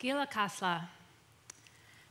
Gila Kasla.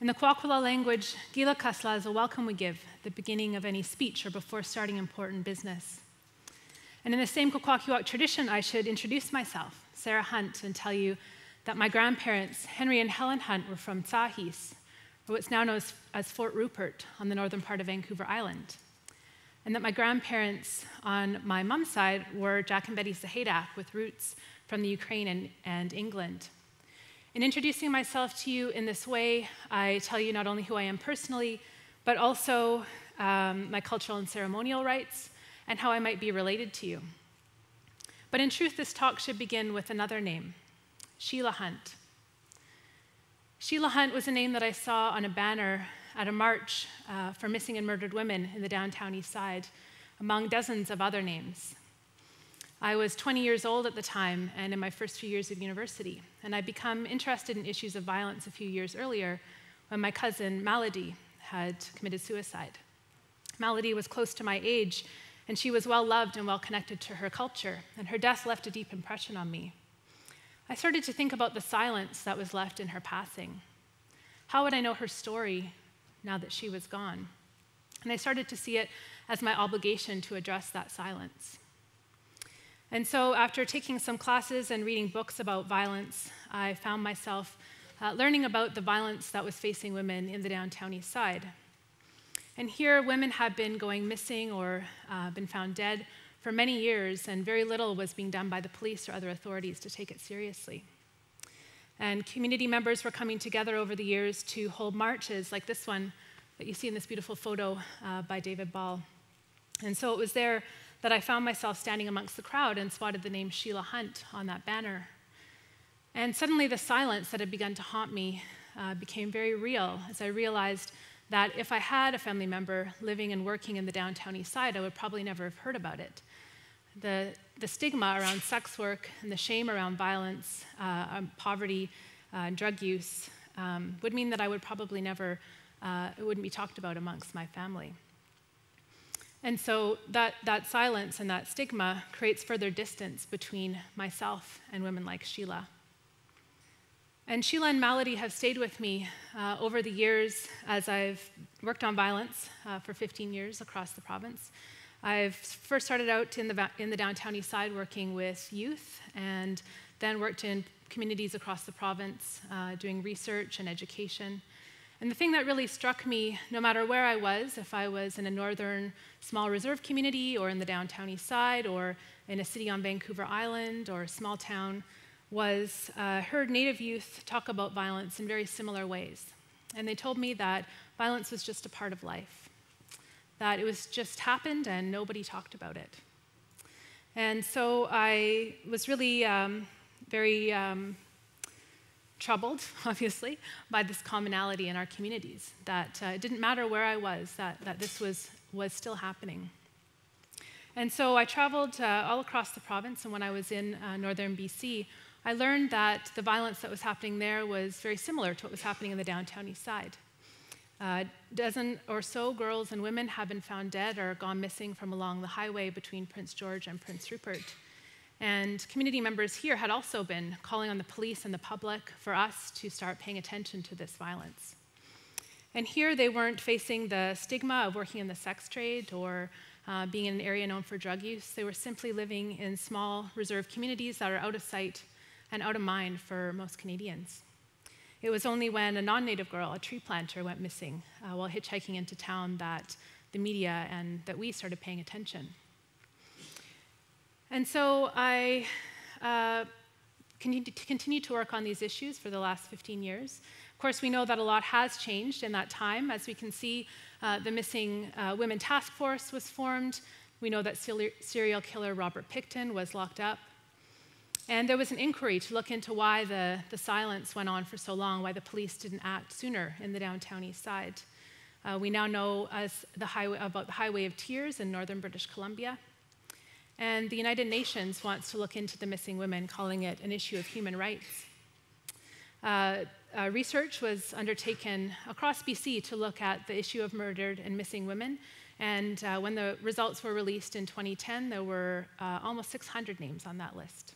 In the Kwakwala language, Gila Kasla is a welcome we give at the beginning of any speech or before starting important business. And in the same Kwakwaka'wakw tradition, I should introduce myself, Sarah Hunt, and tell you that my grandparents, Henry and Helen Hunt, were from Tsahis, or what's now known as Fort Rupert on the northern part of Vancouver Island. And that my grandparents on my mum's side were Jack and Betty Sahadak, with roots from the Ukraine and England. In introducing myself to you in this way, I tell you not only who I am personally, but also my cultural and ceremonial rights, and how I might be related to you. But in truth, this talk should begin with another name, Sheila Hunt. Sheila Hunt was a name that I saw on a banner at a march for missing and murdered women in the downtown east side, among dozens of other names. I was 20 years old at the time and in my first few years of university, and I'd become interested in issues of violence a few years earlier when my cousin, Malady, had committed suicide. Malady was close to my age, and she was well-loved and well-connected to her culture, and her death left a deep impression on me. I started to think about the silence that was left in her passing. How would I know her story now that she was gone? And I started to see it as my obligation to address that silence. And so after taking some classes and reading books about violence, I found myself learning about the violence that was facing women in the downtown east side. And here, women have been going missing or been found dead for many years, and very little was being done by the police or other authorities to take it seriously. And community members were coming together over the years to hold marches like this one that you see in this beautiful photo by David Ball. And so it was there that I found myself standing amongst the crowd and spotted the name Sheila Hunt on that banner. And suddenly the silence that had begun to haunt me became very real as I realized that if I had a family member living and working in the downtown east side, I would probably never have heard about it. The stigma around sex work and the shame around violence, poverty, drug use would mean that I would probably never, it wouldn't be talked about amongst my family. And so that silence and that stigma creates further distance between myself and women like Sheila. And Sheila and Malady have stayed with me over the years as I've worked on violence for 15 years across the province. I've first started out in the downtown east side working with youth, and then worked in communities across the province doing research and education. And the thing that really struck me, no matter where I was, if I was in a northern small reserve community or in the downtown east side or in a city on Vancouver Island or a small town, was heard Native youth talk about violence in very similar ways. And they told me that violence was just a part of life, that it was just happened and nobody talked about it. And so I was really very troubled, obviously, by this commonality in our communities, that it didn't matter where I was, that this was still happening. And so I traveled all across the province, and when I was in northern BC, I learned that the violence that was happening there was very similar to what was happening in the downtown east side. A dozen or so girls and women have been found dead or gone missing from along the highway between Prince George and Prince Rupert. And community members here had also been calling on the police and the public for us to start paying attention to this violence. And here they weren't facing the stigma of working in the sex trade or being in an area known for drug use. They were simply living in small reserve communities that are out of sight and out of mind for most Canadians. It was only when a non-native girl, a tree planter, went missing while hitchhiking into town that the media and that we started paying attention. And so I continued to work on these issues for the last 15 years. Of course, we know that a lot has changed in that time. As we can see, the Missing Women Task Force was formed. We know that serial killer Robert Pickton was locked up. And there was an inquiry to look into why the silence went on for so long, why the police didn't act sooner in the downtown east side. We now know about the Highway of Tears in northern British Columbia. And the United Nations wants to look into the missing women, calling it an issue of human rights. Research was undertaken across BC to look at the issue of murdered and missing women. And when the results were released in 2010, there were almost 600 names on that list.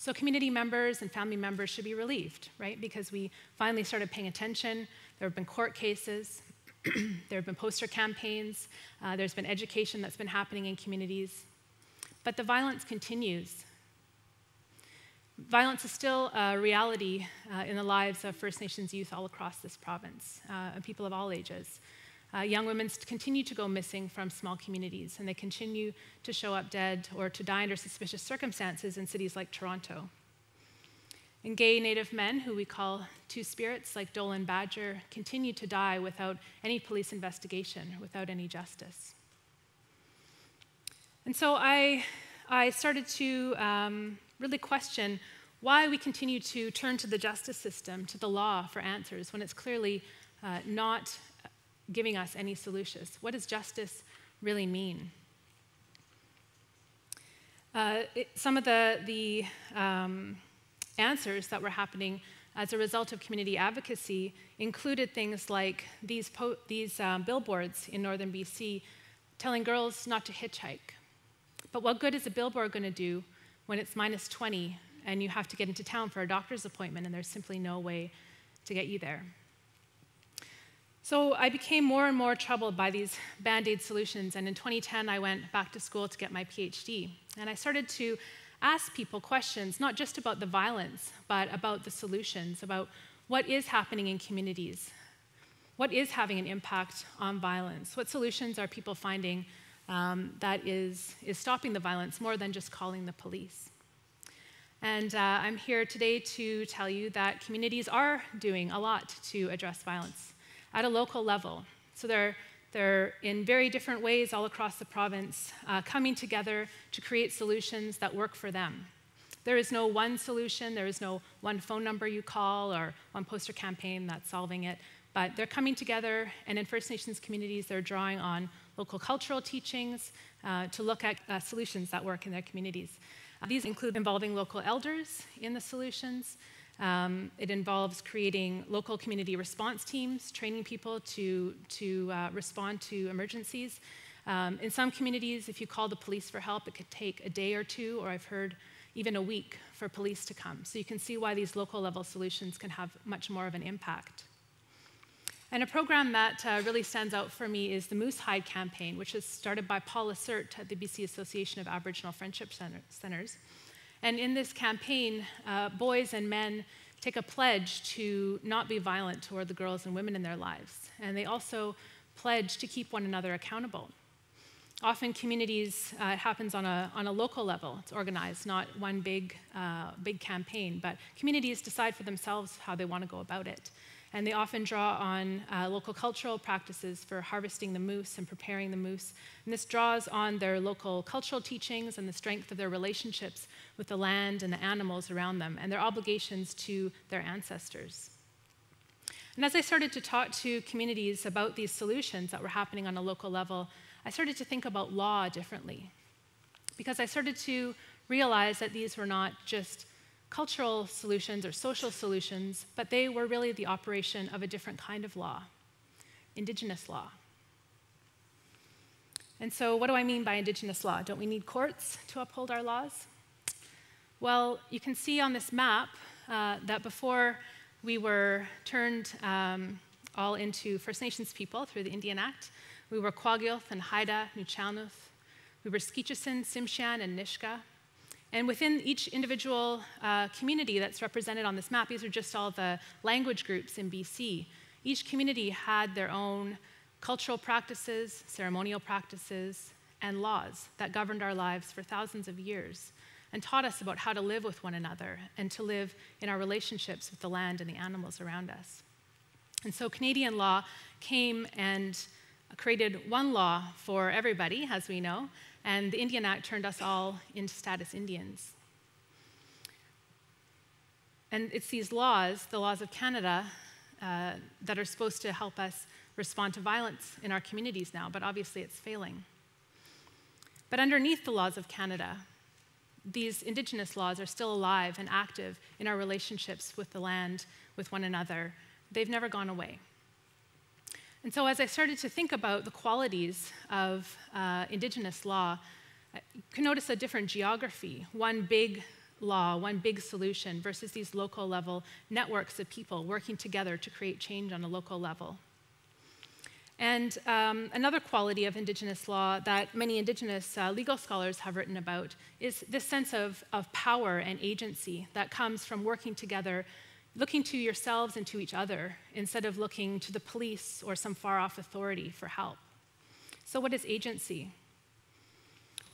So community members and family members should be relieved, right? Because we finally started paying attention. There have been court cases. There have been poster campaigns. There's been education that's been happening in communities. But the violence continues. Violence is still a reality in the lives of First Nations youth all across this province, and people of all ages. Young women continue to go missing from small communities, and they continue to show up dead or to die under suspicious circumstances in cities like Toronto. And gay Native men, who we call Two Spirits, like Dole and Badger, continue to die without any police investigation, without any justice. And so I started to really question why we continue to turn to the justice system, to the law for answers, when it's clearly not giving us any solutions. What does justice really mean? Some of the answers that were happening as a result of community advocacy included things like these billboards in northern BC telling girls not to hitchhike. But what good is a billboard going to do when it's minus 20 and you have to get into town for a doctor's appointment and there's simply no way to get you there? So I became more and more troubled by these Band-Aid solutions, and in 2010 I went back to school to get my PhD. And I started to ask people questions, not just about the violence, but about the solutions, about what is happening in communities, what is having an impact on violence, what solutions are people finding that is stopping the violence more than just calling the police. And I'm here today to tell you that communities are doing a lot to address violence at a local level. So they're in very different ways all across the province, coming together to create solutions that work for them. There is no one solution, there is no one phone number you call or one poster campaign that's solving it, but they're coming together, and in First Nations communities they're drawing on local cultural teachings to look at solutions that work in their communities. These include involving local elders in the solutions. It involves creating local community response teams, training people to respond to emergencies. In some communities, if you call the police for help, it could take a day or two, or I've heard even a week for police to come. So you can see why these local level solutions can have much more of an impact. And a program that really stands out for me is the Moose Hide Campaign, which was started by Paula Sert at the BC Association of Aboriginal Friendship Centres. And in this campaign, boys and men take a pledge to not be violent toward the girls and women in their lives. And they also pledge to keep one another accountable. Often communities, it happens on a local level. It's organized, not one big campaign. But communities decide for themselves how they want to go about it. And they often draw on local cultural practices for harvesting the moose and preparing the moose. And this draws on their local cultural teachings and the strength of their relationships with the land and the animals around them and their obligations to their ancestors. And as I started to talk to communities about these solutions that were happening on a local level, I started to think about law differently, because I started to realize that these were not just cultural solutions or social solutions, but they were really the operation of a different kind of law, Indigenous law. And so what do I mean by Indigenous law? Don't we need courts to uphold our laws? Well, you can see on this map that before we were turned all into First Nations people through the Indian Act, we were Kwagiulth and Haida, Nuchalnuth. We were Skeechesin, Simshan, and Nishka. And within each individual community that's represented on this map, these are just all the language groups in BC. Each community had their own cultural practices, ceremonial practices, and laws that governed our lives for thousands of years and taught us about how to live with one another and to live in our relationships with the land and the animals around us. And so Canadian law came and created one law for everybody, as we know, and the Indian Act turned us all into status Indians. And it's these laws, the laws of Canada, that are supposed to help us respond to violence in our communities now, but obviously it's failing. But underneath the laws of Canada, these Indigenous laws are still alive and active in our relationships with the land, with one another. They've never gone away. And so as I started to think about the qualities of Indigenous law, you can notice a different geography. One big law, one big solution, versus these local level networks of people working together to create change on a local level. And another quality of Indigenous law that many Indigenous legal scholars have written about is this sense of power and agency that comes from working together, looking to yourselves and to each other, instead of looking to the police or some far-off authority for help. So what is agency?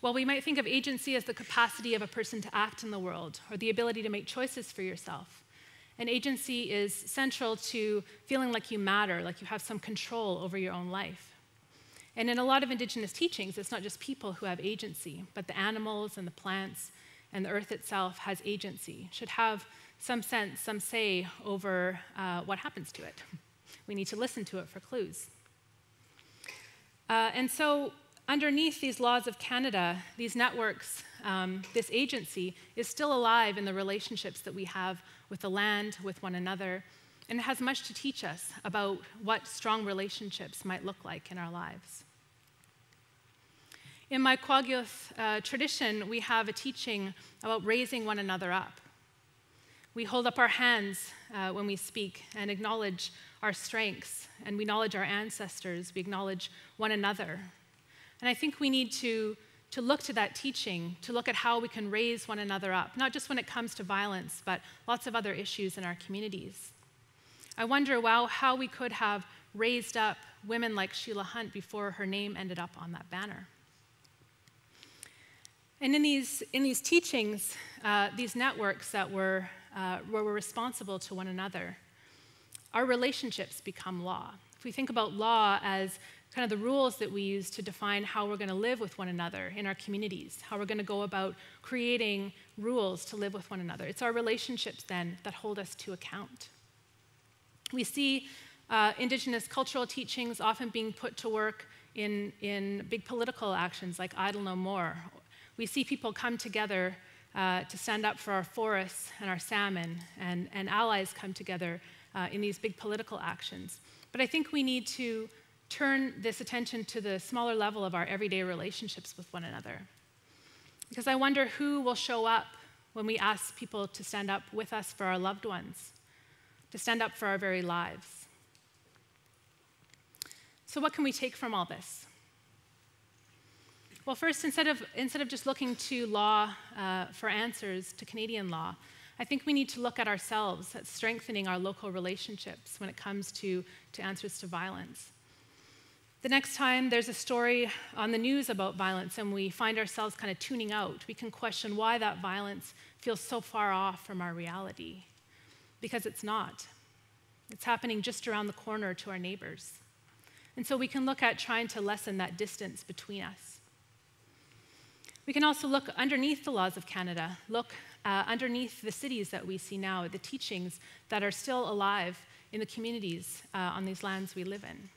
Well, we might think of agency as the capacity of a person to act in the world, or the ability to make choices for yourself. And agency is central to feeling like you matter, like you have some control over your own life. And in a lot of Indigenous teachings, it's not just people who have agency, but the animals and the plants and the earth itself has agency, should have some sense, some say over what happens to it. We need to listen to it for clues. And so underneath these laws of Canada, these networks, this agency is still alive in the relationships that we have with the land, with one another, and it has much to teach us about what strong relationships might look like in our lives. In my Kwagiulth tradition, we have a teaching about raising one another up. We hold up our hands when we speak and acknowledge our strengths, and we acknowledge our ancestors, we acknowledge one another. And I think we need to look to that teaching, to look at how we can raise one another up, not just when it comes to violence, but lots of other issues in our communities. I wonder, wow, how we could have raised up women like Sheila Hunt before her name ended up on that banner. And in these teachings, these networks that were responsible to one another, our relationships become law. If we think about law as kind of the rules that we use to define how we're going to live with one another in our communities, how we're going to go about creating rules to live with one another. It's our relationships, then, that hold us to account. We see Indigenous cultural teachings often being put to work in big political actions like Idle No More. We see people come together to stand up for our forests and our salmon, and allies come together in these big political actions. But I think we need to turn this attention to the smaller level of our everyday relationships with one another. Because I wonder who will show up when we ask people to stand up with us for our loved ones, to stand up for our very lives. So what can we take from all this? Well, first, instead of just looking to law for answers to Canadian law, I think we need to look at ourselves at strengthening our local relationships when it comes to answers to violence. The next time there's a story on the news about violence and we find ourselves kind of tuning out, we can question why that violence feels so far off from our reality. Because it's not. It's happening just around the corner to our neighbors. And so we can look at trying to lessen that distance between us. We can also look underneath the laws of Canada, look underneath the cities that we see now, the teachings that are still alive in the communities on these lands we live in.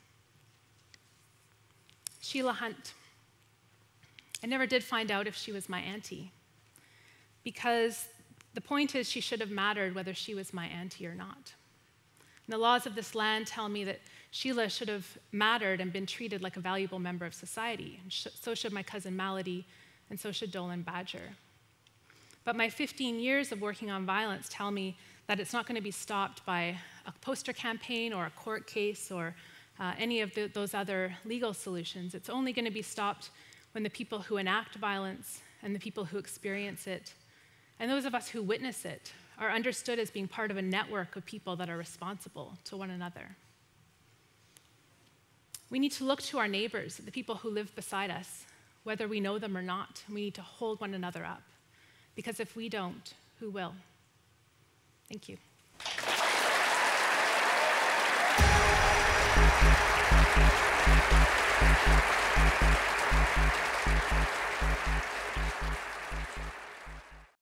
Sheila Hunt. I never did find out if she was my auntie, because the point is she should have mattered whether she was my auntie or not. And the laws of this land tell me that Sheila should have mattered and been treated like a valuable member of society, and so should my cousin Malady, and so should Dolan Badger. But my 15 years of working on violence tell me that it's not going to be stopped by a poster campaign or a court case or any of those other legal solutions. It's only going to be stopped when the people who enact violence and the people who experience it, and those of us who witness it, are understood as being part of a network of people that are responsible to one another. We need to look to our neighbors, the people who live beside us, whether we know them or not. We need to hold one another up, because if we don't, who will? Thank you.